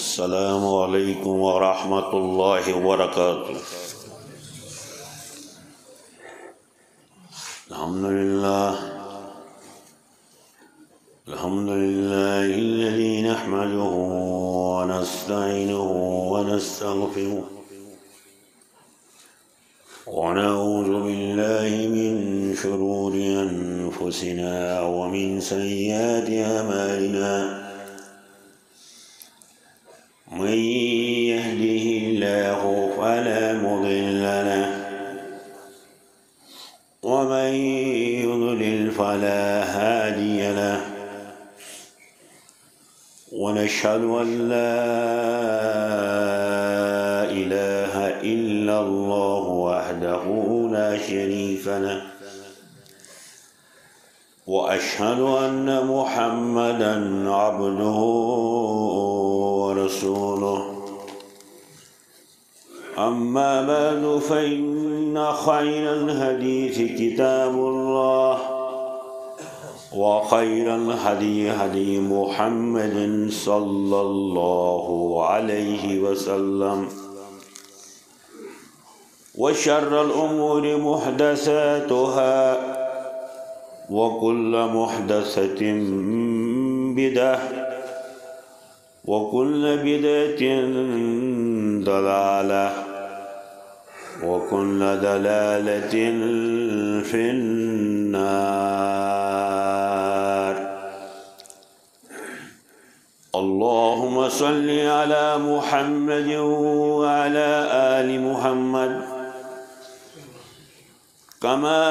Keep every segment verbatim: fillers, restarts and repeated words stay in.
السلام علیکم ورحمۃ اللہ وبرکاتہ۔ الحمدللہ الحمدللہ الذی نحمده ونستعینه ونستغفره ونعوذ باللہ من شرور انفسنا ومن سیئات اعمالنا، من يهده الله فلا مضل له ومن يضلل فلا هادي له، ونشهد أن لا إله إلا الله وحده لا شريك له، وأشهد أن محمدا عبده ورسوله. أما بعد، فإن خير الحديث كتاب الله، وخير الهدي هدي محمد صلى الله عليه وسلم، وشر الأمور محدثاتها، وكل محدثة بدعة، وكل بدعة ضلالة، وكل ضلالة في النار. اللهم صل على محمد وعلى آل محمد كما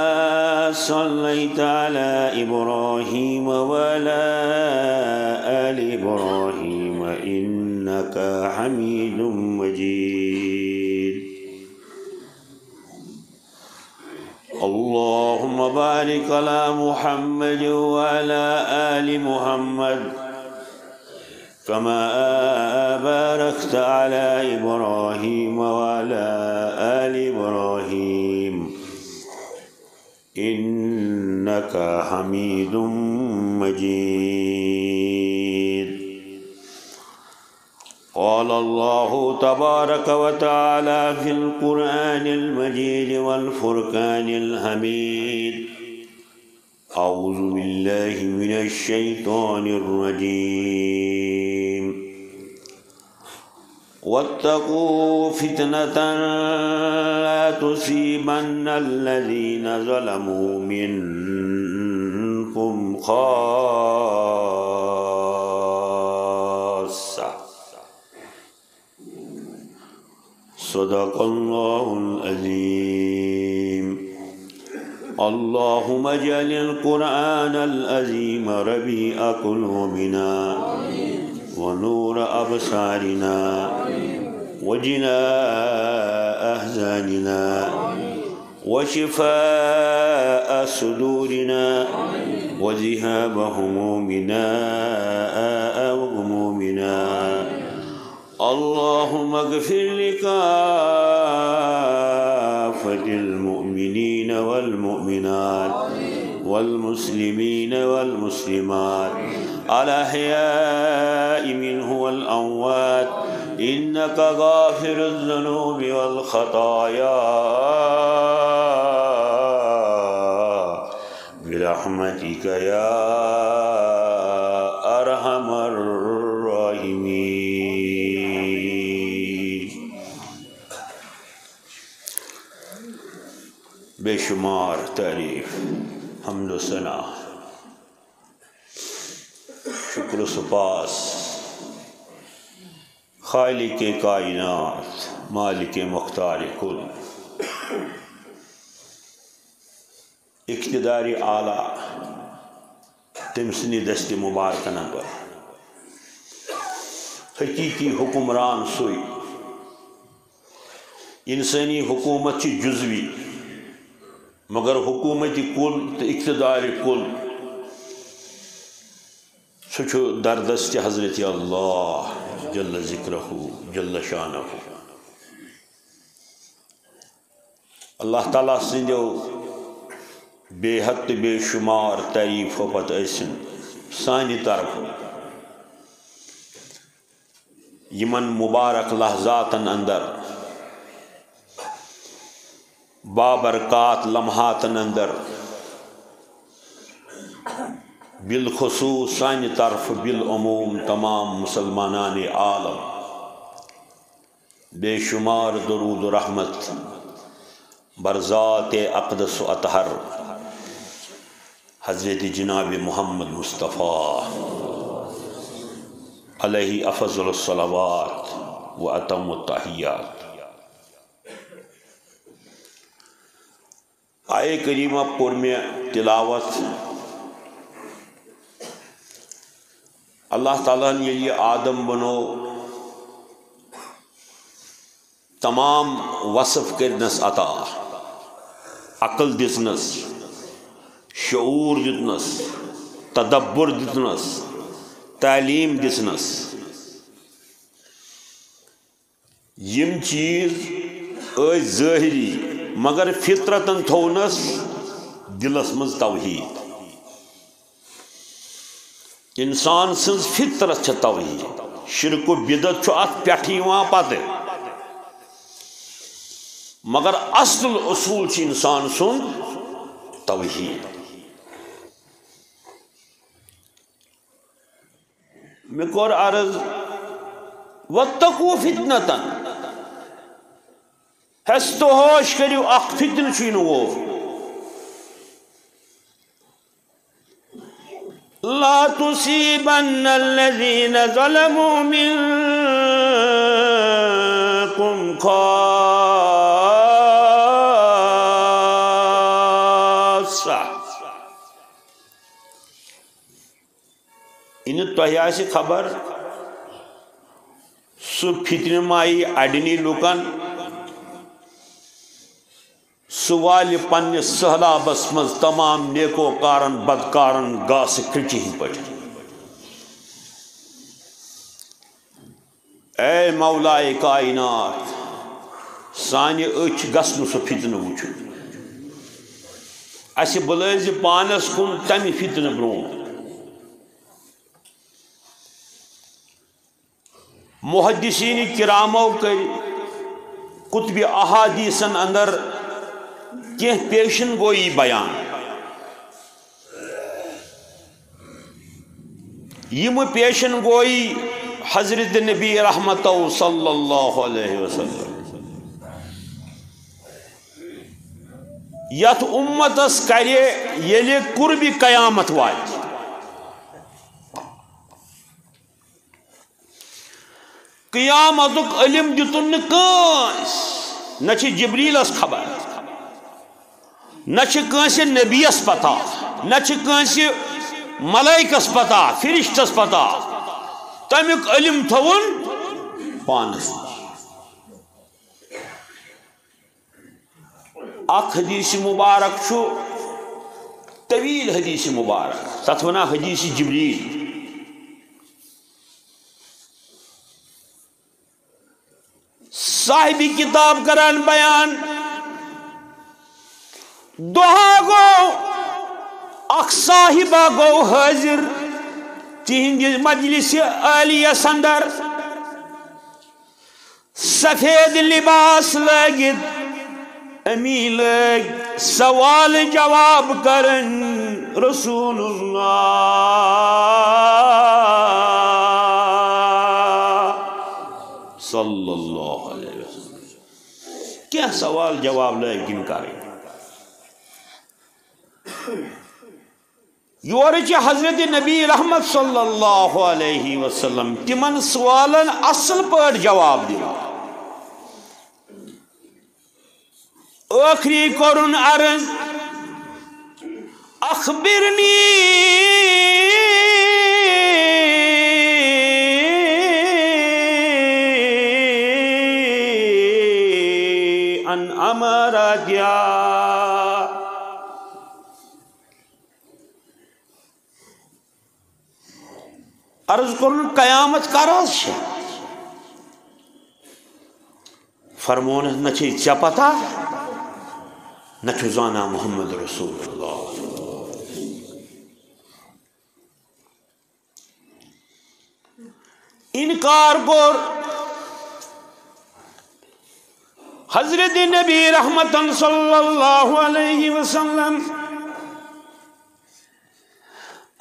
صليت على إبراهيم وعلى آل إبراهيم إنك حميد مجيد. اللهم بارك على محمد وعلى آل محمد كما باركت على إبراهيم وعلى آل إبراهيم إنك حميد مجيد. قال الله تبارك وتعالى في القرآن المجيد والفرقان الحميد: أعوذ بالله من الشيطان الرجيم، واتقوا فتنة لا تصيبن الذين ظلموا منكم خاصة. صدق الله العظيم. اللهم اجعل القرآن العظيم ربيع قلوبنا ونور أبصارنا وجلاء أحزاننا وشفاء صدورنا وذهاب همومنا وغمومنا. اللهم اغفر لكافة المؤمنين والمؤمنات والمسلمين والمسلمات الأحياء منه والأموات، إنك غافر الذنوب والخطايا برحمتك يا أرحم الراحمين. بے شمار تعریف، حمد و ثنا، شکر و سپاس خالق کائنات، مالک مختار کل، اقتدار اعلیٰ تمسنی دست مبارکنہ پر حقیقی حکمران سوئی. انسانی حکومت چی جزوی، مگر حکومت کل تو اقتدار کل سچ دردست حضرت اللہ جل ذکرہ جل شانہ. اللہ تعالیٰ سندو بے حد تو بے شمار تعریف و پتہ سان طرف یمن مبارک لحظاتن اندر، بابرکات لمحاتن اندر، بالخصوص سانی طرف بالعموم تمام مسلمانان عالم بے شمار درود و رحمت برذات اقدس و اطہر حضرت جناب محمد مصطفیٰ علیہ افضل الصلوات و اتم التحیات۔ آئے کریمہ پور میں تلاوت، اللہ تعالیٰ نے یہ آدم بنو تمام وصف کرنس عطا، عقل دتنس، شعور دتنس، تدبر دتنس، تعلیم دسنس، یم چیز اے ظاہری مگر فطرتن تھونس دلس مز توحید۔ انسان سنز فطرت چھ توحید، شرک و بدعت چھ ات پیٹھ یوان پتہ، مگر اصل اصول چھ انسان سن توحید۔ میں کور عرض واتقوا فتنة، ہستو ہوش کریو اخ فتن چینو لا تصيبن الذين ظلموا منكم خاصة، ان تہیا سے خبر سو فتنہ مائی اڈنی لکن سوال پنہ سہلابس مز تمام نیکو کارن بدکارن گاس کھچی پٹ۔ اے مولائے کائنات، سانہ اچھ گسن سو فتنہ وچھ، اس بلز پانس کن تمہ فتنہ برون۔ محدثین کرامو کے کتب احادیثن اندر کہ پیشن گوئی بیان، یہ پیشن گوئی حضرت نبی رحمت صلی اللہ علیہ وسلم یت امتس کرے یلی قرب قیامت وات۔ قیامت علم دتن کنس، نہ چھ جبریلس خبر، نہ چھ کنس نبیس پتہ، نہ چھ کنس ملائکس پتہ، فرشتس پتہ، تمیک علم تھون پانس۔ اک حدیث مبارک چھو، طویل حدیث مبارک، تتھ ونا حدیث جبریل۔ صاحب کتاب کران بیان دوہا گو اک صاحبہ گو حاضر تہندس مجلس عالیہ سندر، سفید لباس لگت امی لگ سوال جواب کرن رسول اللہ صلی اللہ علیہ وسلم۔ کیا سوال جواب لے کن کرے یورچ حضرت نبی رحمت صلی اللہ علیہ وسلم تمن سوالن اصل پر جواب دیا۔ آخری کرن عرض اخبرنی ہمارا کیا، عرض کرن قیامت کا راز شے، فرمون نہ چھے چا پتا، نہ چھو زانا محمد رسول اللہ۔ انکار کر حضرت نبی رحمت صلی اللہ علیہ وسلم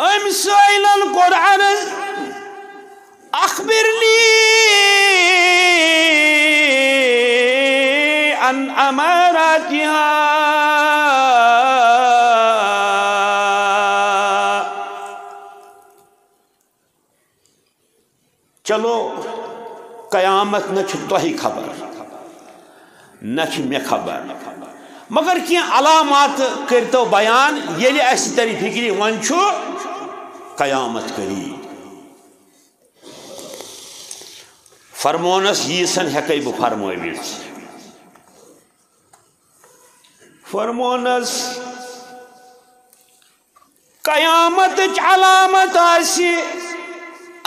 ام سائلن قرآن اخبرنی عن اماراتها. چلو قیامت نہ چھو تو ہی خبر نہ میں خبر مگر کی علامات کرتو بیان یلی اس تری فکری ون چھو قیامت کری فرمونس یہ سن ہکے بو فرمویس فرمونس قیامت علامت اسی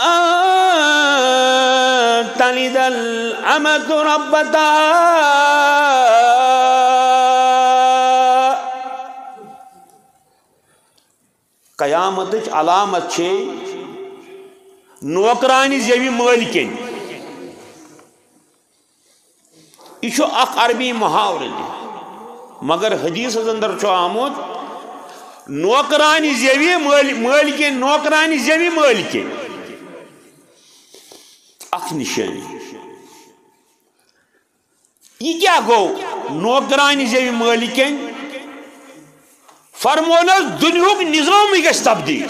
أن تلد الأمة ربتها. قیامت علامت چھے نوکرانی زیوی مالکن. ایچو اخ عربی محاور دی مگر حدیث اندر چھو آمود نوکرانی زیوی مالکن نوکرانی زیوی مالکن اخ نشانی. یہ کیا گو نوکرانی زیوی مالکن فرمونس دنیاک نظام گژھِ تبدیل.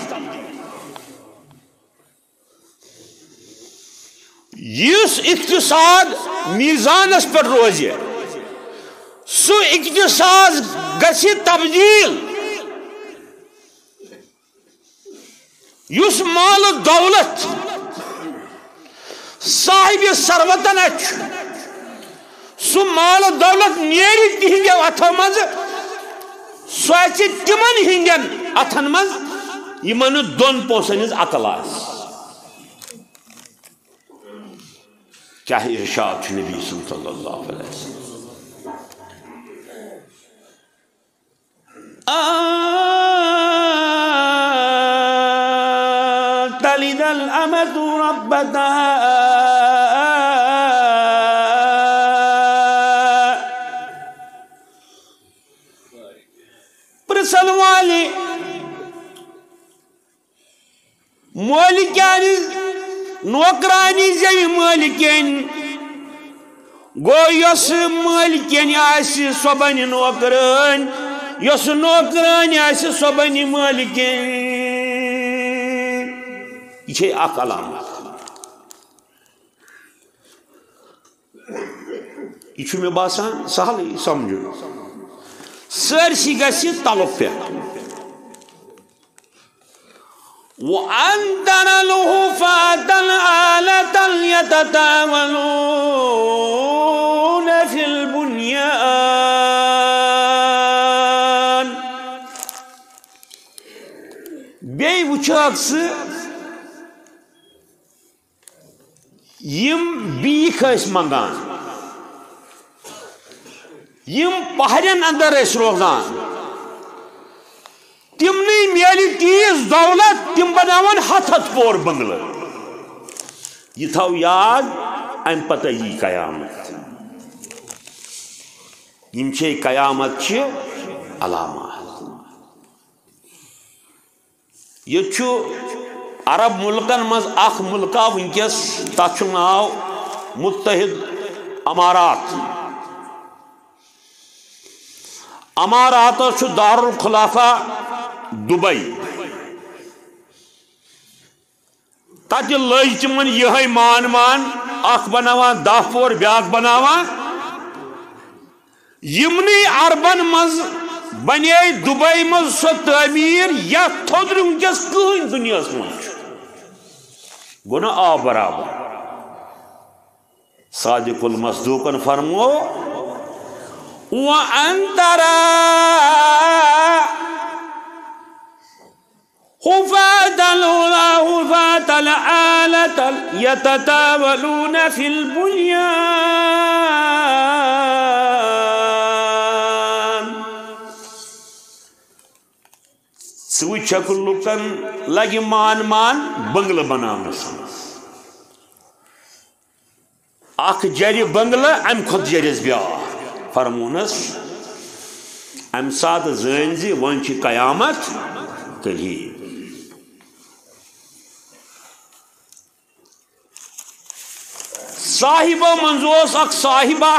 یُس اقتصاد میزانس پٮ۪ٹھ روزِ سُہ اقتصاد گژھِ تبدیل. یُس مال دولت صاحب ثروتن سُہ مال دولت نیرِ تِہنٛدیو اَتھو منٛزٕ سُہ آسہِ تِمن ہِنٛدیٚن اَتھن منٛز یِمن نہٕ دۄن پونٛسن ہِنٛز عقل آسہِ. کیٛاہ ارشاد چھُ نبی صلی اللہ علیہ وسلم تلد الأمة ربتها نوکرانی زیوی مالکن گو یس مالکن آسی سو بنی نوکران یس نوکران آسی سو بنی مالکن. یہ چھے اکھ علامت. یہ چھو میں باسان سہل سمجھو سرسی گسی طلب پہ وَأَنْ تَنَلُهُ فَأَتَنْ آلَةً يَتَتَاوَلُونَ فِي الْبُنْيَانِ. بے وچاکسِ یم بیخ اس منگان یم پہرین اندر اس روغان تمنی میلی تیز دولت تم بناون ہتھ ہتھ پور بنگلہ. یہ تھو یاد ام پتہ یہ قیامت یم چھے قیامت چھے علامات. یہ چھو عرب ملکن مز اخ ملکا ونکس تتھ چھُ ناو متحد امارات. امارات چھُ دارالخلافہ دبئی تت لج تم یہ مان مان اخ بناوان دہ پور بیاکھ بناوان. یمنی عربن مز بنے دبئی مز سو تعمیر یا تھود ونکس کہین دنیا مز گو نا آو برابر. صادق المصدوقن فرمو وَأَن تَرَى خفاة الأولى خفاة الآلة يتتاولون في البنيان. سوی چکل لکن لگی مان مان بنگل بنانا اک جری بنگل ام خود جریس بیار فرمونس ام سات زنزی ونچی قیامت قریب صاحبہ منزوس اک صاحبہ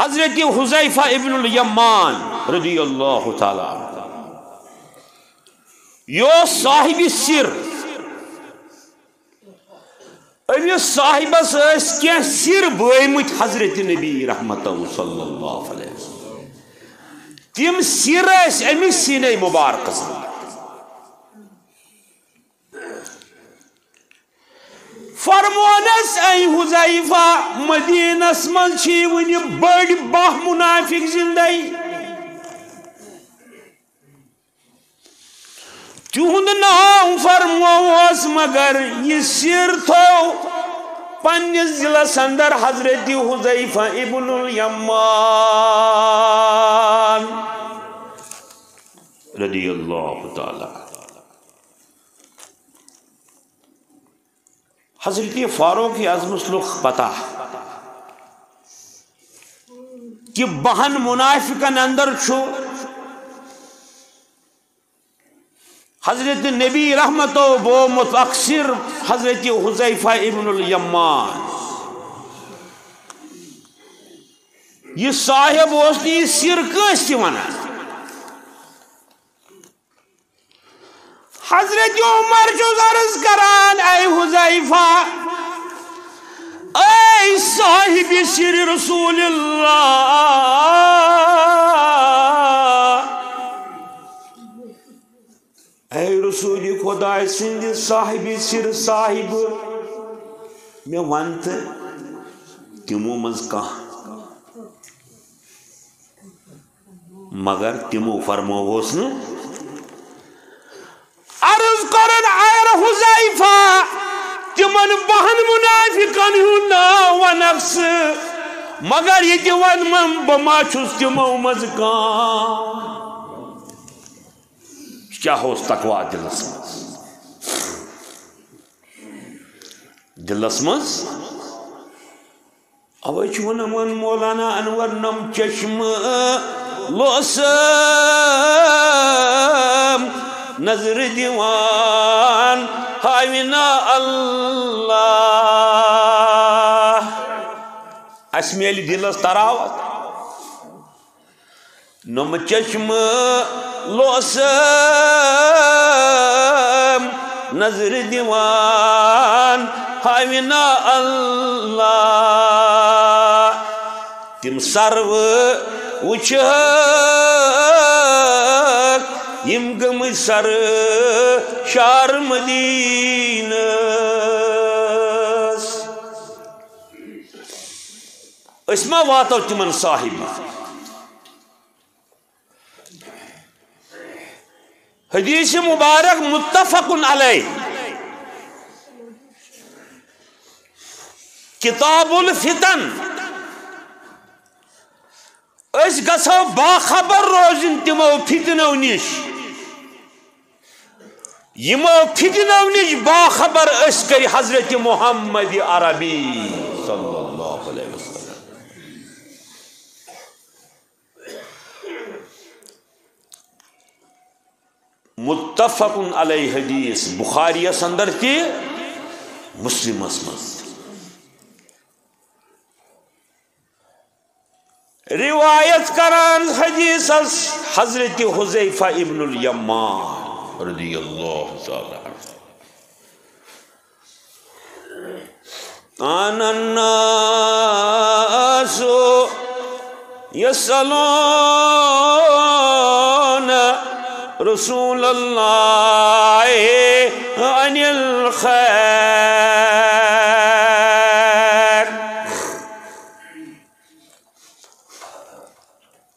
حضرت حذیفہ ابن الیمان رضی اللہ تعالی یہ صاحب سر امس صاحبس اس کی سر بوئمت حضرت نبی رحمت اللہ صلی اللہ علیہ وسلم تم سر اس امس سینے مبارک فرمونس اے حذیفہ مدینس من چھی ونی بڑ باہ منافق زندگی تہند ناؤ فرموس مگر یہ سر تھو پنس ضلعس اندر حضرت حذیفہ ابن الیمان رضی اللہ تعالی. حضرت فاروق اعظم لوگ پتہ کہ بہن منافقن اندر چھو حضرت نبی رحمتو بو متاخر حضرت حذیفہ ابن الیمان یہ صاحب اس نے سر کس کی منا حضرت عمر جو عرض کران اے حذیفہ اے صاحب سر رسول اللہ اے رسول خدا سند صاحب سر صاحب میں ونت تمو مز کان مگر تمو فرموس ن عرض کرن اے حذیفہ تمن بہن منافقن ہندا ونفس مگر یہ کہ ون من بما چھس تمو مز کان کیا ہو تقوا دلس دلس مز اوے چون من مولانا انور نم چشم لوسم نظر دیوان ہاونا اللہ اس میل دلس تراوت نم چشم لوسم نظر دیوان ہاونا اللہ تم سرو وچھ یم گم سر شار مدینس اس ما واتو تمن صاحب حدیث مبارک متفق علیہ کتاب الفتن اس گسو باخبر روزن تمو فتنو نش یمو فتنو نش باخبر اس کر حضرت محمد عربی صلی اللہ علیہ وسلم متفق علیہ حدیث بخاری اندر کی مسلم اسمس روایت کران حدیث حضرت حذیفہ ابن الیمان رضی اللہ تعالی عنہ آن الناس یسألون رسول اللہ عن الخیر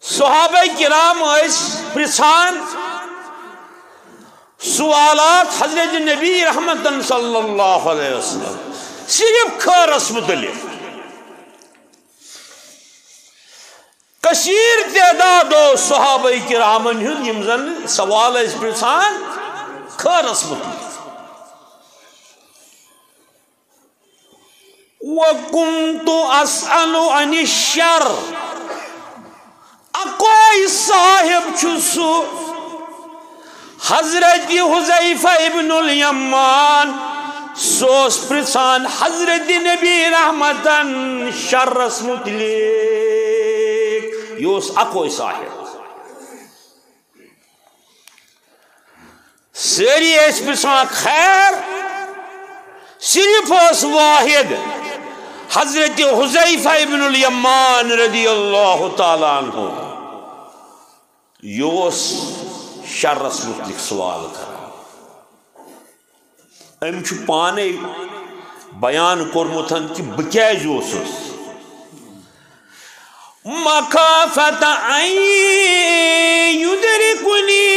صحابہ کرام اس پرسان سوالات حضرت نبی رحمت صلی اللہ علیہ وسلم صرف خیرس متعلق کثیر تعداد صحابہ کرام یم زن سوال اس پرسان خیرس متعلق وَكُنْتُ أَسْأَلُ عَنِ الشَّرْ. اَقَوَي صاحب چُسُو حضرت حذیفہ ابن الیمان سوس پرسان حضرت نبی رحمتن شرس متعلق یوس اقوی صاحب سری اس پرسان خیر صرف اس واحد حضرت حذیفہ ابن الیمان رضی اللہ تعالیٰ عنہ یوس شرس متعلق سوال کر ام چھ پانے بیان کورمتن کہ بکیا یوسس مخافت ان یدرکنی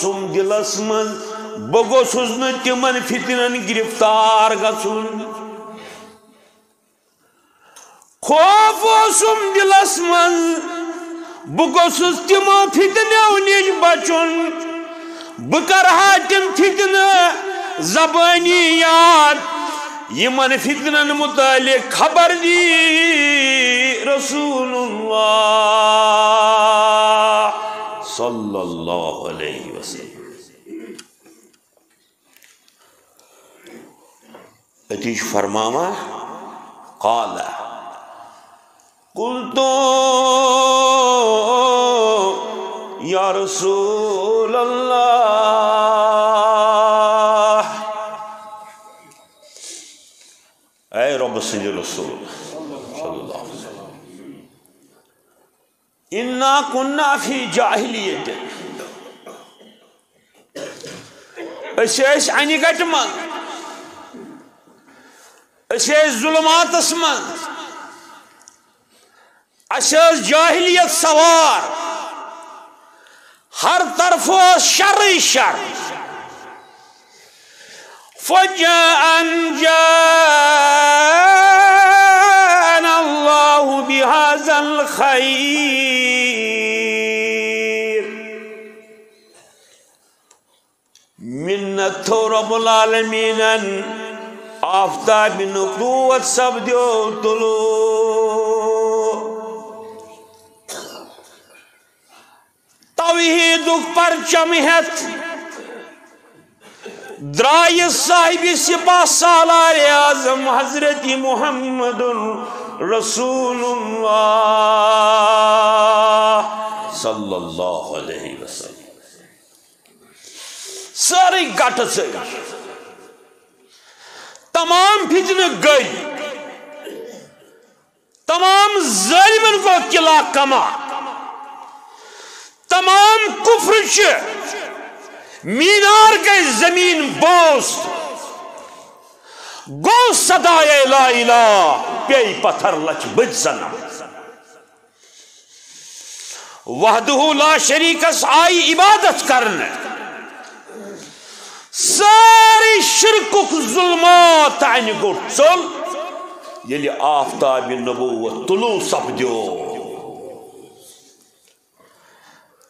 سم دلس من بگوسس نہ تمن فتنن گرفتار گژھن خوف سم دلس من بگوسس تمو فتنو نش بچن بکرہا تم فتنہ زبانی یاد یمن فتنن متعلق خبر دی رسول اللہ صلی اللہ علیہ وسلم اتیش فرماما قال قلت یا رسول اللہ اے رب سنجھ رسول صلی اللہ علیہ وسلم اِنَّا كُنَّا فِي جَاهِلِيَّةٍ اسیس انگٹ من اسیس ظلمات اسمن اسیس جاہلیت سوار ہر طرف شر شر فَجَاءً جَاءَنَا اللَّهُ بِهَذَا الْخَيْرِ منت رب العالمین آفتاب نبوت سب دیو طلوع توحید پرچم ہیت درائے صاحب سپاہ سالار اعظم حضرت محمد رسول اللہ صلی اللہ علیہ وسلم ساری گٹ سے تمام فتنے گئی تمام ظالمن کو قلعہ کما تمام کفر سے مینار گئی زمین بوس گو صدائے لا الہ پی پتھر لچ بج سنا وحدہ لا شریک اس آئی عبادت کرنے ساری شرکک ظلمات عن گوٹ سل یلی آفتاب نبوت طلوع سب دیو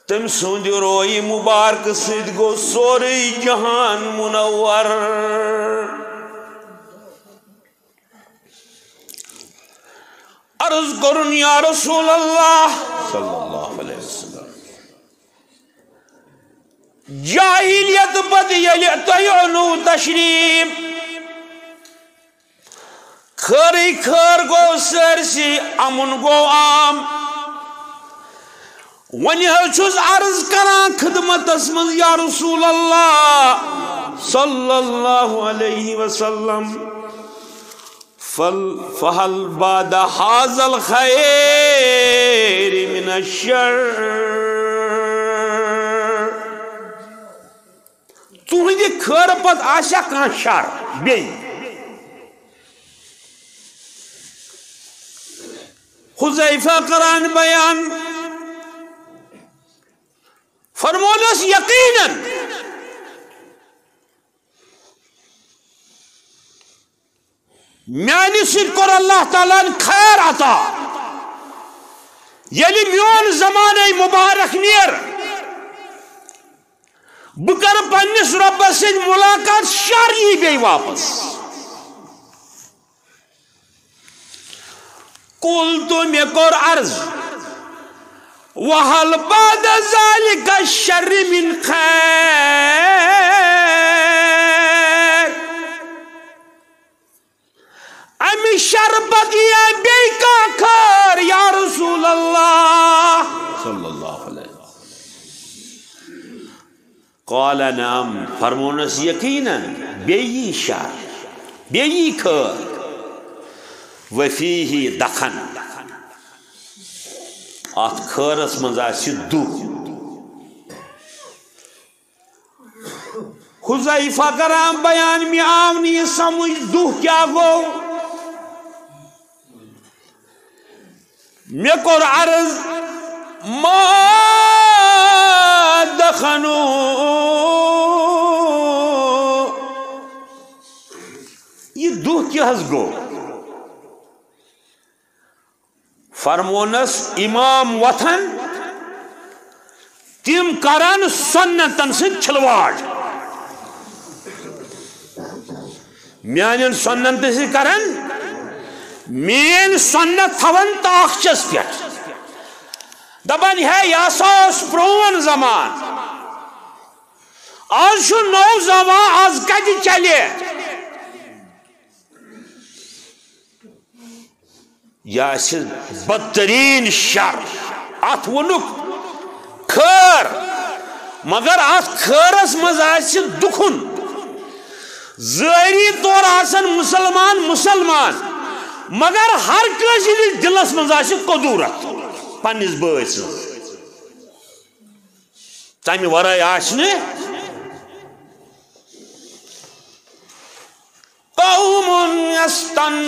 تم سوند روئی مبارک سید گو سوری جہان منور عرض کرن یا رسول اللہ صلی اللہ علیہ وسلم جاہلیت پت یلی تیعنو تشریف خری خر گو سرسی امن گو عام ونی حسوس عرض کران خدمت اسمن یا رسول اللہ صلی اللہ علیہ وسلم فہل بعد ھذا الخیر من الشر تُہندِ خٲر پتہٕ آسیا کانٛہہ شر بیٚیہِ حذیفہ کران بیان فرمونس یقیناً میانہِ سۭتۍ کوٚر اللہ تعالیٰ ہن خیر عطا ییٚلہِ میون زمانَے مُبارک نیر بکر پنس رب سن ملاقات شرعی بی واپس قلت میں کور عرض وَهَلْ بَعْدَ ذَلِكَ الشَّرِّ مِنْ خَيْرٍ امی شر بقیہ بی کا خیر یا رسول اللہ صلی اللہ علیہ وسلم قال نعم فرمونس یقینا بی شر بی خیر وفیہ دخن آت خرس من آسی دو حذیفہ کرام بیان میں آونی سمجھ دو کیا گو میں کور عرض ما دخنو یہ دو کیا ہز گو فرمونس امام وطن تم کرن سنتن سن چھلواڑ میانن سنتن سن کرن مین سنت تھون تاخچس پہ دپان ہے یہ سا اوس پرون زمان آز چھ نو زمان آز کتہ چلے یا سن بدترین شر ات ونک خیر مگر ات خیرس مز آس دکھن ظٲہری طور آسن مسلمان مسلمان مگر ہر کس دلس مز آس قدورت پنس بٲے سٕنٛز تمہِ ورٲے آسہِ نہٕ قوم یستن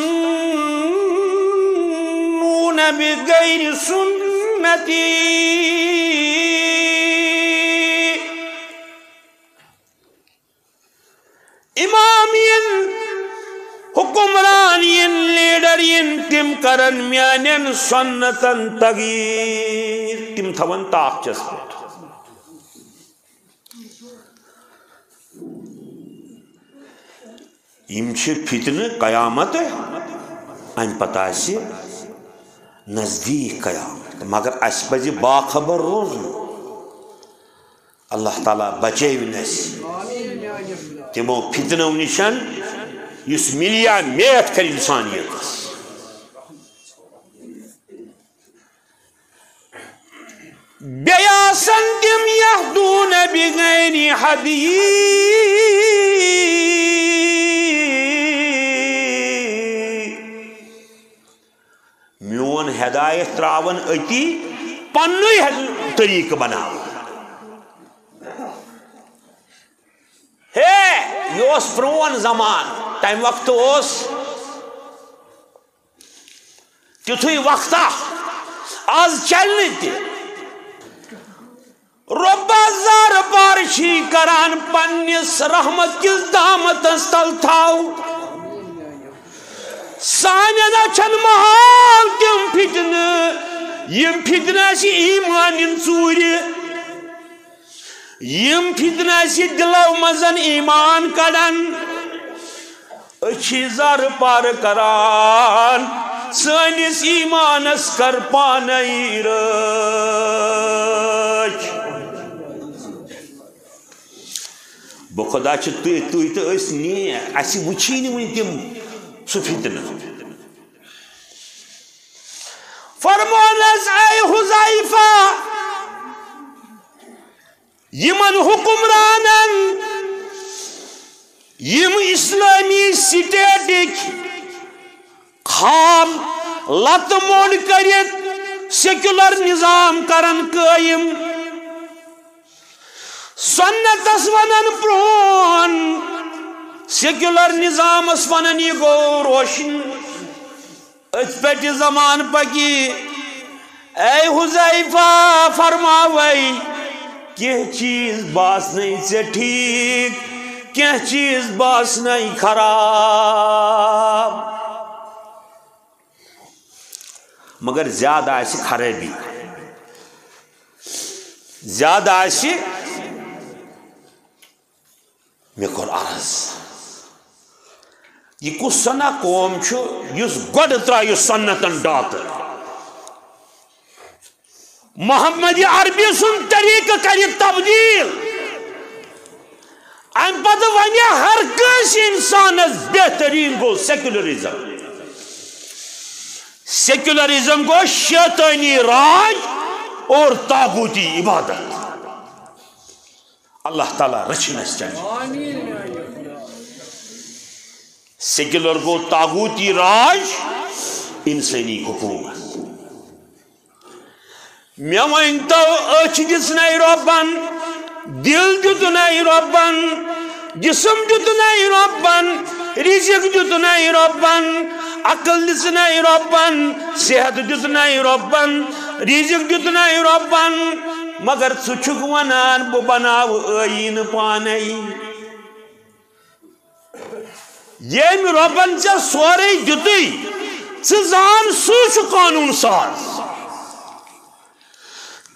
بغیر سنتی امامین حکمرانین لیڈرین تم کرن میانین سنتن تغییر تم تھون تاخچس پہ یم چھ فتنہ قیامت ان پتہ سی نزدیک قیامت مگر اس پزِ باخبر روزن اللہ تعالیٰ بچٲوِن اَسہِ تِمو فتنو نِشن یُس مِلیا میٹھ کَرِ اِنسانیتَس بیٚیہِ آسَن تِم یَہدوٗن بِغیرِ ہدی میون ہدایت تراون اتی پنوی طریق بناو ہے یہ اس پرون زمان تم وقت اس تتھوی وقت آز چلنی تی رب زار بارشی کران پنس رحمت کس دامت استل تھاو سانین اچھن محال تم فتنہ یم فتنہ سی ایمانن ژوٗرِ یم فتنہ سی دلو مزن ایمان کڑن أچھی زر پار کران سٲنِس ایمانس کر پانے رٲچھ بخدا چھ تُہۍ تُہۍ تہٕ أسۍ نیک اَسہِ وٕچھی نہٕ وٕنہِ تِم سُہ فتنہ فرمونس اے حذیفہ یمن حکمرانن یم اسلامی سٹیٹک خام لت مون کٔرِتھ سیکولر نظام کرن قٲیِم سنتس ونن پرون سیکولر نظام اس ونن یہ گو روشن اس پیٹی زمان پکی اے حذیفہ فرماوئی کیا چیز باس نہیں سے ٹھیک کیا چیز باس نہیں خراب مگر زیادہ ایسی خرابی زیادہ ایسی میکن عرض یہ کس سنا قوم یس گڈ ترایو سنتن ڈات محمد عربی سن طریقہ کر تبدیل ام پتہ ونیا ہر کس انسان بہترین گو سیکولرزم سیکولرزم گو شیطانی راج اور تاغوتی عبادت اللہ تعالیٰ رچنا چاہیے سیکولر کو تاغوتی راج انسانی حکومت میں ون تو اچھ دس نئی ربن دل دت نئی ربن جسم دت نئی ربن رزق دت نئی ربن عقل دس نئی ربن صحت دت نئی ربن رزق دت نئی ربن مگر سچک ونان بہ بناو آئین پانے یم ربن چا سورے دتی سزان سوچ قانون ساز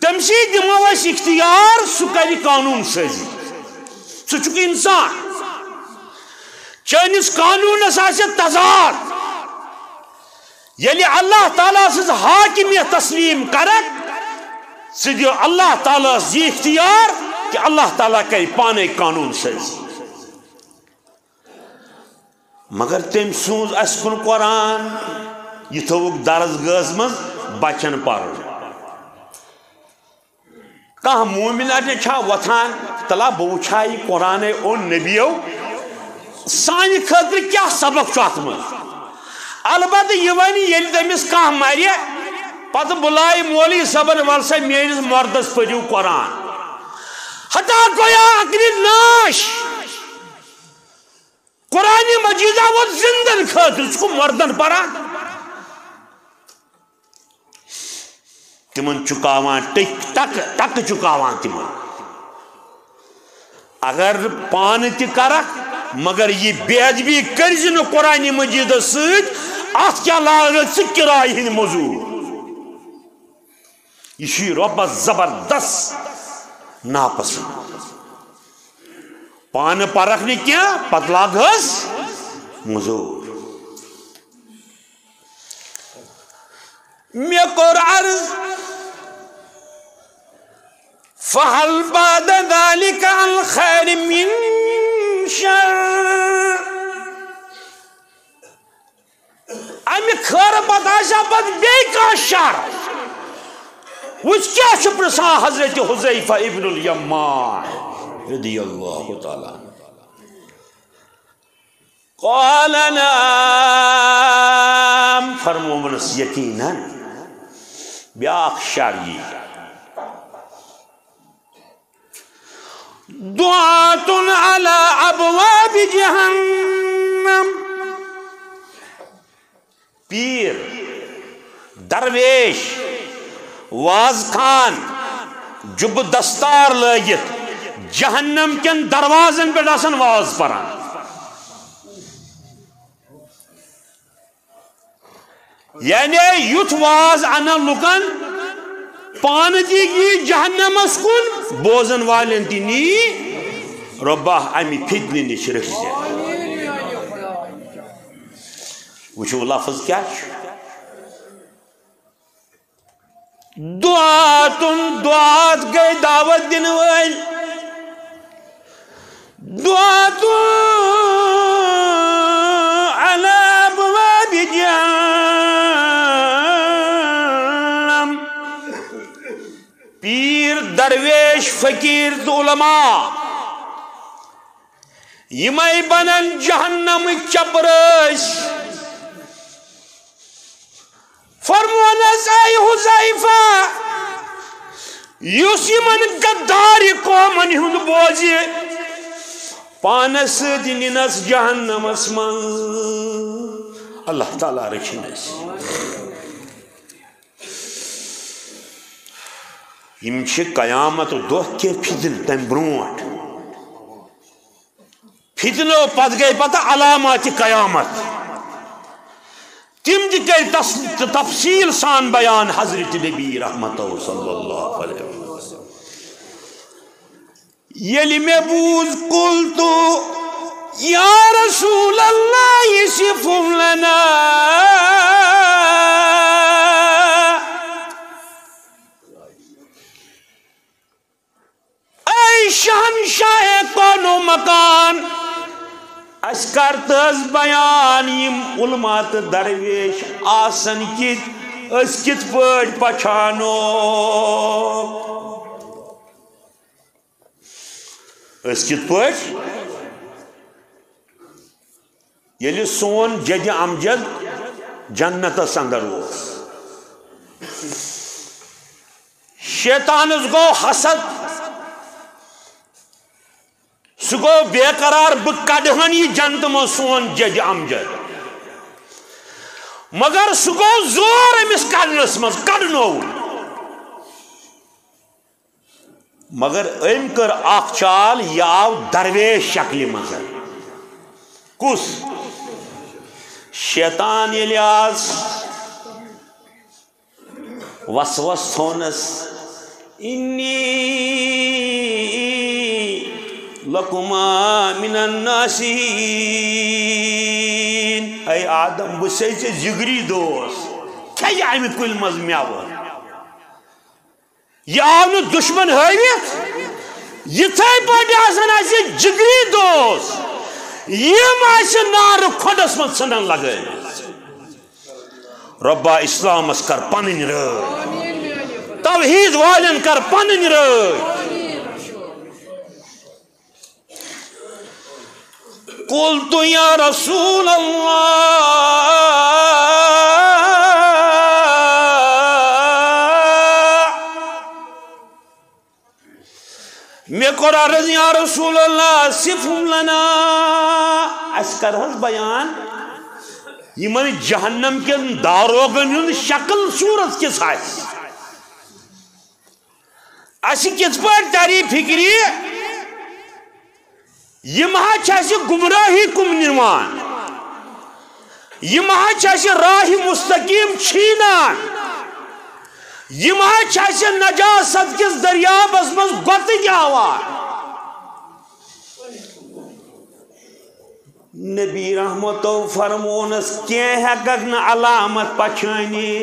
تم سی دمو اس اختیار سو کر قانون سازی سچک انسان چینس قانون اساس تضاد یلی اللہ تعالیٰ سز حاکمیت تسلیم کرک سیدھے اللہ تعالیٰ یہ اختیار کہ اللہ تعالیٰ کے پانے قانون سز مگر تم سوز اس کن قرآن یہ تھوک درس گاز مز بچن پر کہاں مومنہ نے چھا وطان تلا بوچھائی قرآن اور نبیو سانی خطر کیا سبق چاہت مز البتہ یہ وانی یلی دمیس کہاں ماریا پتہ بلائی مولی صبر والسہ میرے مردس پڑیو قرآن حتی گویا اگلی ناش قرآن مجیدہ وہ زندن خاطر اس کو مردن پڑا تمن چکاوان ٹک ٹک ٹک چکاوان تمن اگر پان تی کرک مگر یہ بے ادبی کرزن قرآن مجیدہ سید ات کیا لاغت سے کرائے ہند موضوع یہ رب زبردست ناپسند پان پرخ نے کیا پت لاگس مزور میں کور عرض فہل بعد ذلك الخیر من شر امی خیر پتہ آسیا پتہ بیٚیہِ کانٛہہ شر وچ کیا چھ پرسان حضرت حذیفہ ابن الیمان رضی اللہ تعالیٰ قال نام فرمو منس یقینا بیاق شاری دعاة علی ابواب جہنم پیر درویش واز خان جب دستار لگت جہنم کن دروازن پہ آسان واز پران یعنی یتھ واز انا لکن پان تی گی جہنم اسکن بوزن والن تی نی ربہ امی فتنی نش رکھ وچھو لفظ کیا دعاتن دعات گئی دعوت دن وال دعاتن علی ابواب جہنم پیر درویش فقیر علماء یمے بنن جہنم چپرش فرمونس اے حذیفہ یوس یمن غدار قومن ہند بوزی پانس دینس جہنم اسمان اللہ تعالی رکھنس یم چھ قیامت دوہ کے فتن تم برونٹ فتنو پت گئی پتہ علامات قیامت تم تہ تفصیل سان بیان حضرت نبی رحمتہ صلی اللہ علیہ وسلم یلی میں بوز قلتو یا رسول اللہ یشف لنا اے شہنشاہ کون و مکان اشکر تز بیانیم علماء درویش آسن کی اس کت پڑ پچھانو اس کت پڑ یلی سون جج امجد جنت سندر ہو شیطان اس گو حسد سگو بے قرار بکڑھانی جنت میں سون جج امجد مگر سگو زور امس کڑنس مز کڑنو مگر ام کر اخ چال یہ آو درویش شکل مز کس شیطان الیاس وسوس تھونس انی لکما من الناسین اے آدم بسے سے جگری دوس کیا یہ آمی کل مزمیہ ہو یہ آنو دشمن ہے یہ تھے پڑھے آسان ایسے جگری دوس یہ ماشی نار خود اسمت سنن لگے ربا اسلام اس کر پنن رہے توحید والن کر پنن رہے قلت یا رسول اللہ میں قرآ رضی یا رسول اللہ صفم لنا اسکر ہز بیان یہ من جہنم کے داروگن شکل صورت کس ہے اسی کس پر تاری فکری یہ مہا چاہسی گمراہی کم نروان یہ مہا چاہسی راہ مستقیم چھینان یہ مہا چاہسی نجاست کس دریاب اس مز گت جاوان نبی رحمتو فرمونس کیا ہے گگن علامت پچھانی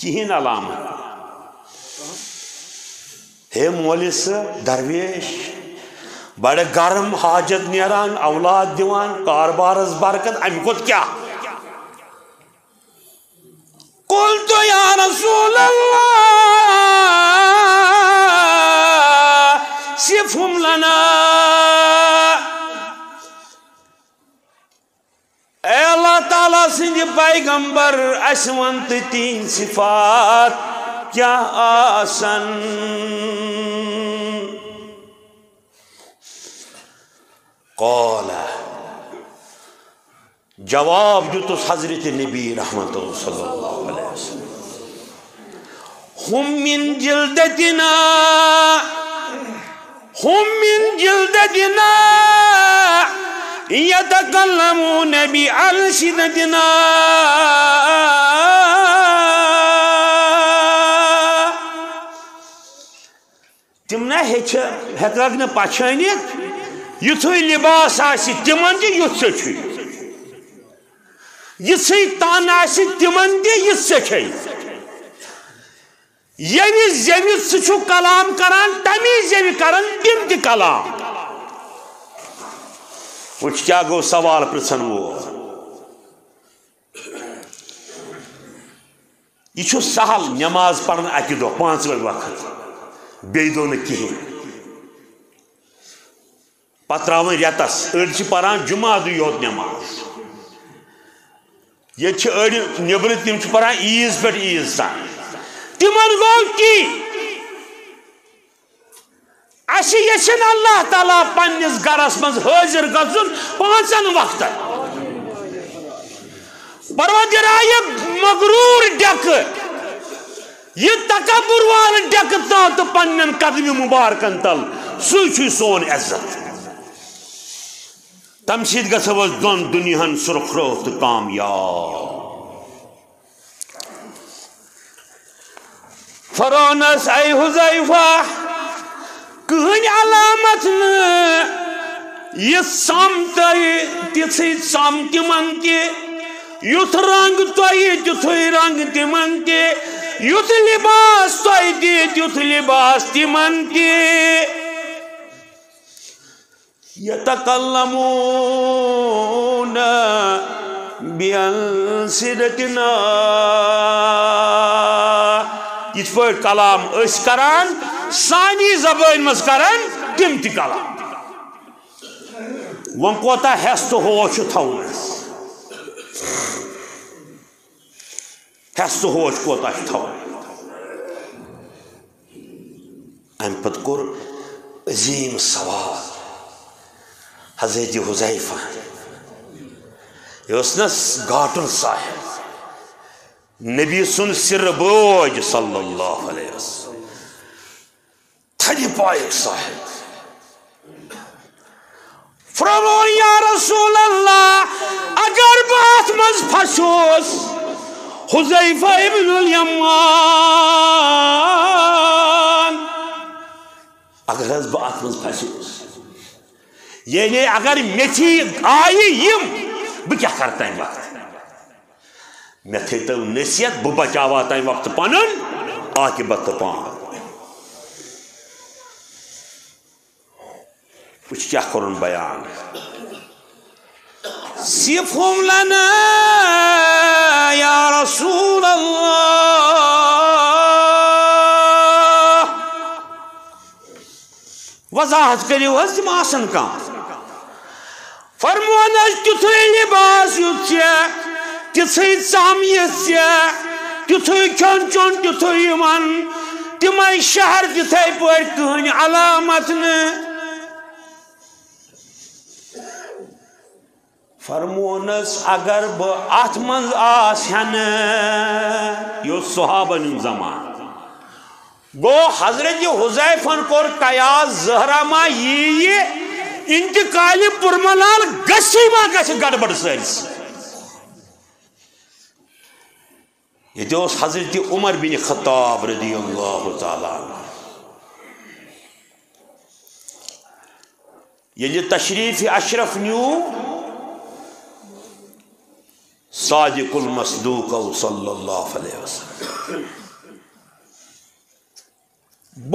کیہن علامت ہے مولس درویش بڑے گرم حاجت نیران اولاد دیوان کاربارز برکت ام کت کیا قلت یا رسول اللہ صفہم لنا اے اللہ تعالیٰ سندھ پیغمبر اسونت تین صفات کیا آسن قال جواب جو تس حضرت نبی رحمت اللہ صلی اللہ علیہ وسلم ہم من جلدتنا ہم من جلدتنا يتكلمون بألسنتنا تمنا ہیکاک نہ پچھانت یتھے لباس آسہ تمن تہِ یُتھ چھُ یِژھٕے تن آسہِ تمن تہِ یِژھٕ چھِ ییٚمہِ زیٚوِ سُہ چھُ کلام کران تمی زیٚوِ کران تِم تہِ کلام وچھ کیا گو سوال پرسن وہ یہ چھو سہل نماز پڑھن اکی دو پانچ وقت بی دو نکیہ پتراون ریتس اڑ چھ پران جمعہ دو یوت نماز یہ چھ اڑ نبر تم چھ پران عیز پٹ عیز تان تمن گو کی اسی یسن اللہ تعالیٰ پنس گرس مز حاضر گزن پانچن وقت پروردگار یہ مغرور ڈک یہ تکبر وال ڈک تو پنن قدم مبارکن تل سوئی چھوئی سون عزت تمشید گا سوز دون دنیا سرخ روخت کامیاب فرانس اے حذیفہ كهن علامتنا يسامتاي تسي سامتي منتي يترانغ تاي تسي رانغ تمنتي يتلباس تاي تسلباس تمنتي يتكلمون بألسنتنا يتفوت كلام أشكران ساني زبان مسكران تمتي كلام ونقوطا هستو هوش تونس هستو هوش قوطا تونس أن بدكور عظيم سوال حضرت حذیفہ یوسنس گاٹن صاحب نبی سن سر بوج صلی اللہ علیہ وسلم تھلی پائک صاحب فرمون یا رسول اللہ اگر بات مز پھسوس حذیفہ ابن الیمان اگر از بات مز پھسوس یعنی اگر میتھی آئی یم بکیا کرتا ہے وقت میتھی تو نسیت ببچاواتا ہے وقت پانن آقبت پان کچھ کیا کرن بیان صفهم لنا یا رسول اللہ وضاحت کریو حضرت معاصن کا فرمونا تتھے لباس یتھے تتھے ژم یتھے تتھے کھن چون تتھے یمن تمے شہر تتھے پور کہن علامت نے فرمونس اگر بہ اتھ منز آسن یو صحابہ نم زمان گو حضرت حذیفہ کور قیاس زہرا ما یہ انتقال پرملال گسی ما گسی گڑبڑ سرس یہ تو حضرت عمر بن خطاب رضی اللہ تعالیٰ یہ تشریف اشرف نیو صادق المصدوق صلی اللہ علیہ وسلم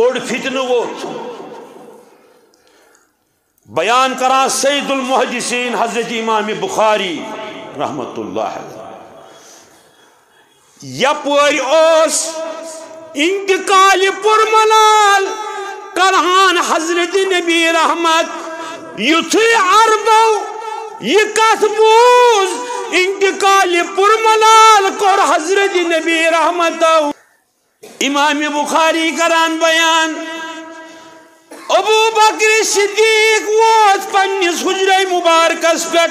بڑ فتنہ ووت بیان کرا سید المحدثین حضرت امام بخاری رحمت اللہ علیہ یپور اوس انتقال پرملال کرہان حضرت نبی رحمت یتھی عربو یہ کتھ بوز انتقال پرملال کر حضرت نبی رحمت امام بخاری کران بیان ابو بکر صدیق ووت پنس حجرے مبارکس پہ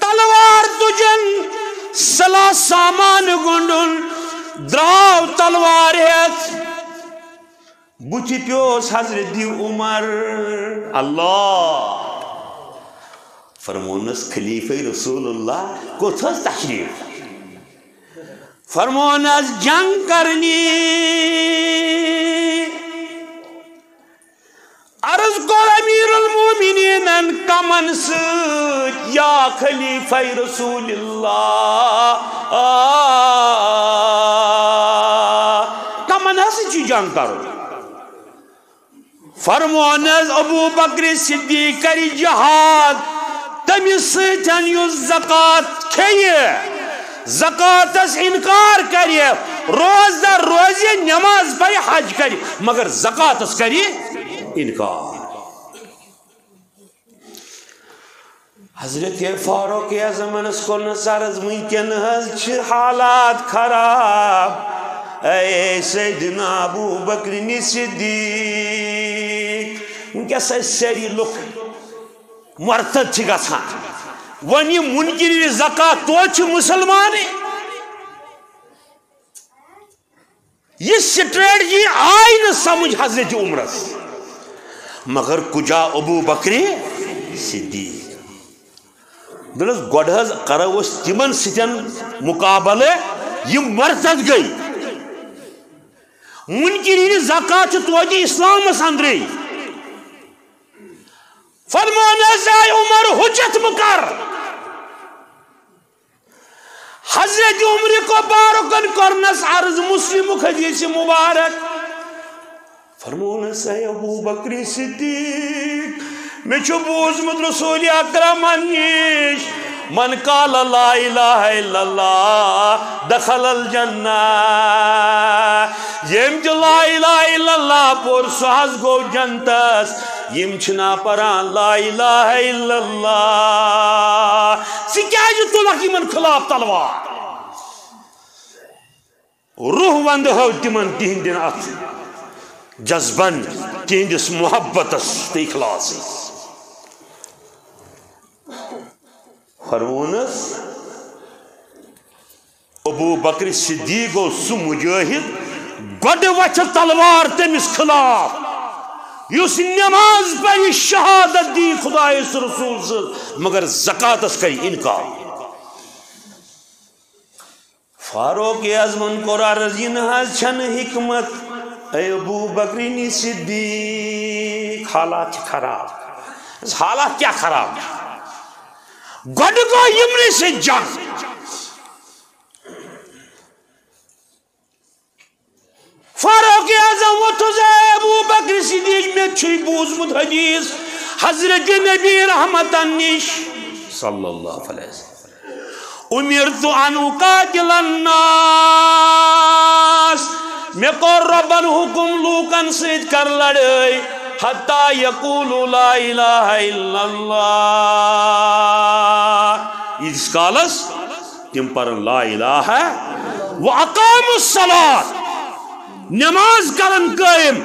تلوار تجن سلا سامان گنڈن دراو تلوار ہیت بچ پیوس حضرت عمر اللہ فرمونس خلیفہ رسول اللہ کو تھس تشریف فرمونس جنگ کرنی عرض کر امیر المومنین کمن سچ یا خلیفہ رسول اللہ کمن سچی جان کرو فرمون ابو بکر صدیق کری جہاد تمی سچن یو زکات کھیے زکات اس انکار کریے روز در روزی نماز پڑھی حج کری مگر زکات اس کری انکار حضرت فاروق اعظم انس کو نصرز ممکن ہے حالات خراب اے سیدنا ابو بکر صدیق ان کے ساری لوگ مرتد چھ گژھان ون یہ منکر زکات تو چھ مسلمان یہ سٹریٹجی آئی نہ سمجھ حضرت عمر مگر کجا ابو بکر صدیق دلس گڈ ہز کرو اس تمن ستن مقابلے یہ مرتد گئی منکرین زکات توجی اسلام اس اندری فرمانا زائے عمر حجت مکر حضرت عمر کو بارکن کرنس عرض مسلم حدیث مبارک فرمانا زائے ابو بکر صدیق میں چھو بوزمت رسول اکرم انیش من قال لا الہ الا اللہ دخل الجنہ یم جو لا الہ الا اللہ پور سحز گو جنتس یم چھنا پران لا الہ الا اللہ سکیہ جو تلق یمن خلاف تلوار روح وند ہو تمن تین دن ات جذبن تین دس محبتس تی اخلاصی فرمونس ابو بکر صدیق و سو مجاہد گڈ وچھ تلوار تمس خلاف یس نماز پہ شہادت دی خدا رسول سے مگر زکات اس کئی انکار فاروق اعظم کو عرض حض چھن حکمت اے ابو بکر نی صدیق حالات خراب اس حالات کیا خراب گڈ گو یمنی سے جنگ فاروق اعظم و تزے ابو بکر صدیق میں چھوئی بوزمت حدیث حضرت نبی رحمت النش صلی اللہ علیہ وسلم امرت ان اقاتل الناس میں قربن حکم لوکن سید کر لڑائی حتى يقول لا اله الا الله اس کالس تم پر لا الہ واقام الصلاة نماز کرن قائم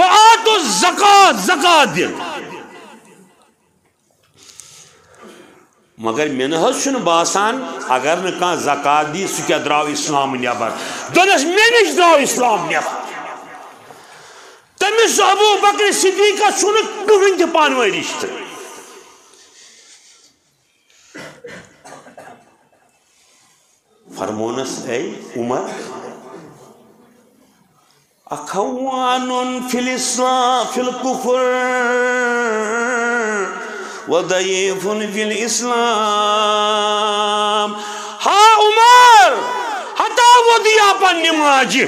وآت الزکاة زکاة دل مگر من حض شن باسان اگر نکان زکاة دی سکیا دراو اسلام نیبر دنش منش دراو اسلام نیبر تمس ابو بکر صدیق کا سنک کہن تہ پانوی رشتہ فرمونس اے عمر اخوان فی الاسلام فی الکفر وضعیف فی الاسلام ہا عمر حتا ودیا پن نماجی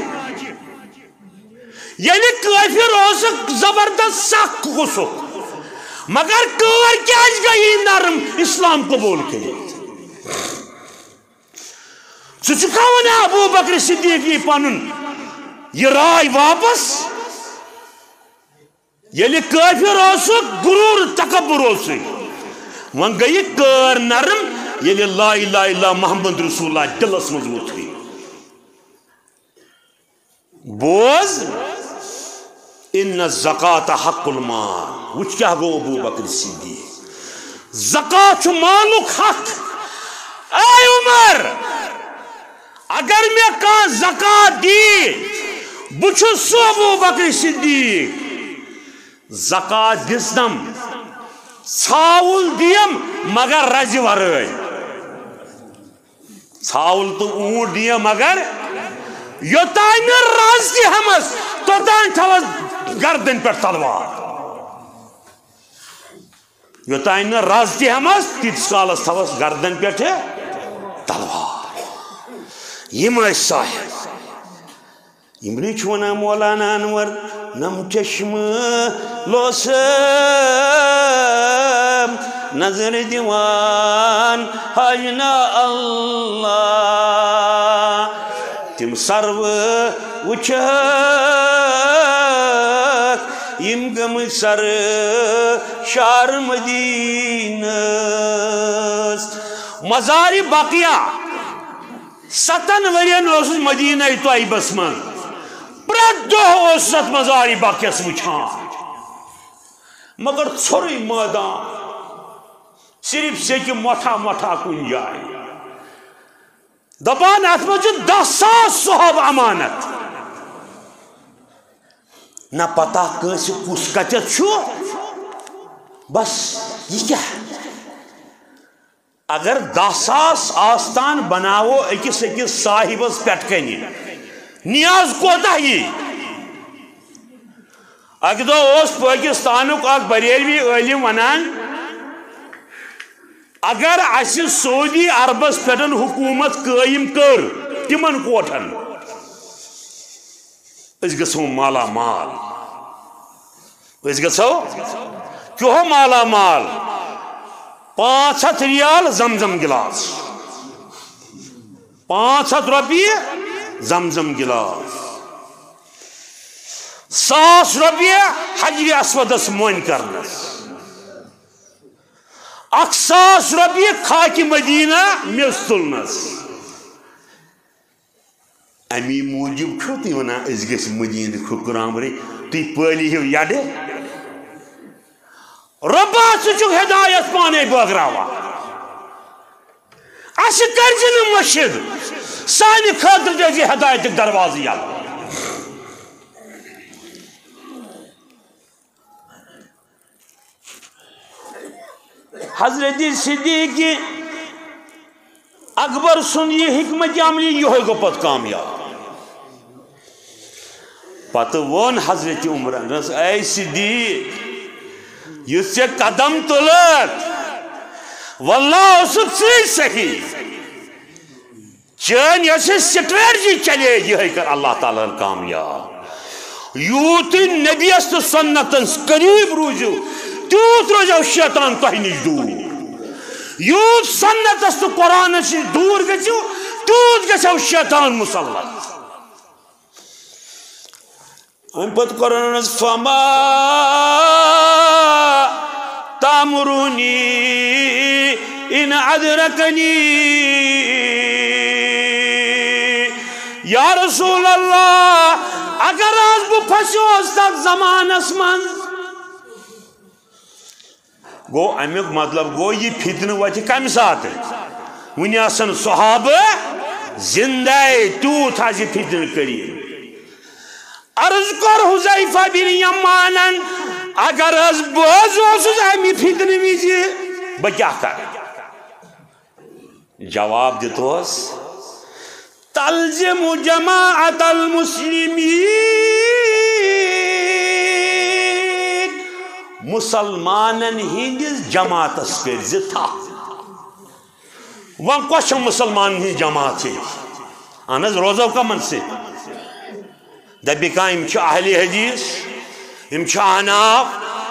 یعنی کافر اوسک زبردست سخت غصہ مگر کور کیاز گئی نرم اسلام قبول کرے سچکاونا ابو بکر صدیق یہ پانن یہ رائے واپس یعنی کافر اوسک غرور تکبر اوسی ون گئی کور نرم یعنی لا الہ الا اللہ محمد رسول اللہ دلس مضبوط ہوئی بوز ان الزکاۃ حق المال وچ کیا گو ابو بکر صدیق زکات چھ مالک حق اے عمر اگر میں کان زکات دی بچھ سو ابو بکر صدیق زکات دسنم ژھاول دیم مگر رزِ ورٲے ژھاول تو اونٹ دیم مگر یوتان راز دی ہمس توتان تھوس گردن پر تلوار یوتان راز دی ہمس تیس کالس تھوس گردن پہ تلوار یم ٲسۍ صاحب یمنٕے چھُ وَنان مولانا انور نم چشمہٕ لوسم نظر دِوان ہاینہ اللہ تم سرو وچھک یم گم سر شار مدینس مزار باقیہ ستن ورین اوس مدینہ طیبس من پرٛٮ۪تھ دۄہ اوس ست مزار باقیس وٕچھان مگر ژھوٚرُے مٲدان صرف سیٚکہِ مۄٹھا مۄٹھا کُنہِ جایہِ دپان اتھ منٛز چھِ دہ ساس صحابہٕ امانت نہ پتہ کٲنٛسہِ کُس کتٮ۪تھ چھُ بس یہِ کیٛاہ اگر دہ ساس آستان بناوو أکِس أکِس صاحبس پٮ۪ٹھ کَنہِ نِیاز کوتاہ یی اک دہ پاکستان بریلوی عالم ونان اگر اسہ سعودی عربس پہ حکومت قائم کر تمن کوٹھن اس گسو مالا مال اس گسو کیوں مالا مال پانچ ہتھ ریال زمزم گلاس پانچ ہتھ روپیے زمزم گلاس ساس روپیہ حجر اسودس مون کرنس اک ساس روپیہ خاک مدینہ میز تلنس امی موجب چھو تھی ونان اس گس مدینہ حکرام رے تھی پالی ہو یاد ربا سچک ہدایت پانے بغراوا اس کرجن مسجد سانی خاطر جیسی ہدایت دروازی یاد حضرت صدیق اکبر سن یہ حکمت عملی یہ گو پت کامیاب پتہ ون حضرت عمران اے صدیق یہ سے قدم تلت واللہ اسک سی صحیح چین یسی سٹریٹجی چلے یہ کر اللہ تعالیٰ کامیاب یوت نبی است سنتن قریب روزو تیوت روزو شیطان تہ نش دور یوت سنتس تو قرآن سے دور گژھو تیوت گژھو شیطان مسلط ام پتہ قرآن فما تامرونی ان ادرکنی یا رسول اللہ اگر آز بو پھسو از تک زمان اسمان گو امیک مطلب گو یہ فتنہ وچ کم سات ون آسن صحابہ زندہ تیوت آز یہ فتنہ کری عرض کر حذیفہ بن یمان اگر از بوز اوسس امی فتنہ وز بہ کیا کر جواب دتوس تلزم جماعت المسلمین مسلمانن ہندس جماعتس کرزِ تھپھ ون کۄس چھِ مسلمانن ہِنٛز جماعت چھِ اہن حظ روزو کمن سۭتۍ دپہِ کانٛہہ یِم چھِ اہلِ حدیث یِم چھِ احناف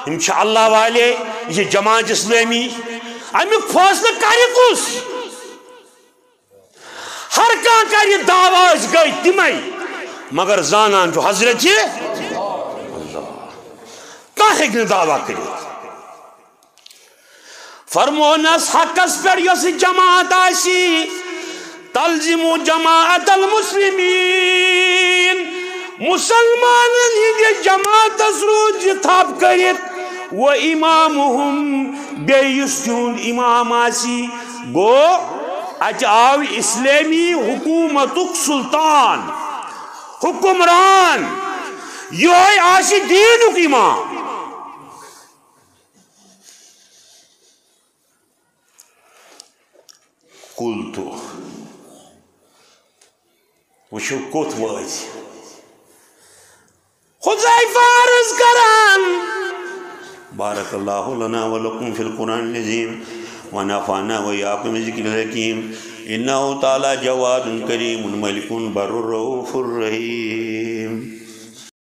یِم چھِ اللہ والے یہِ چھِ جماعت اسلامی امیُک فٲصلہٕ کرِ کُس ہر کانٛہہ کرِ دعوا أسۍ گٔے تِمے مگر زانان چھُ حضرت ہیکہ دعویٰ کٔرِتھ فرمونس حقس پٮ۪ٹھ یۄس جماعت آسہِ تلزم جماعت المسلمین مسلمانن ہِنٛدِ جماعتس روزِ تھپھ کٔرِتھ و امامهم بیٚیہِ یُس تِہُنٛد امام آسہِ گوٚو اَتہِ آو اسلٲمی حکوٗمتُک سلطان حکمران یِہوے آسہِ دیٖنُک امام قلت وشو کت واج حذیفہ عرض کران بارک اللہ لنا ولکم فی القرآن العظیم ونفعنا وإياكم بذکر الحکیم انه تعالی جواد کریم ملک بر رؤوف الرحیم.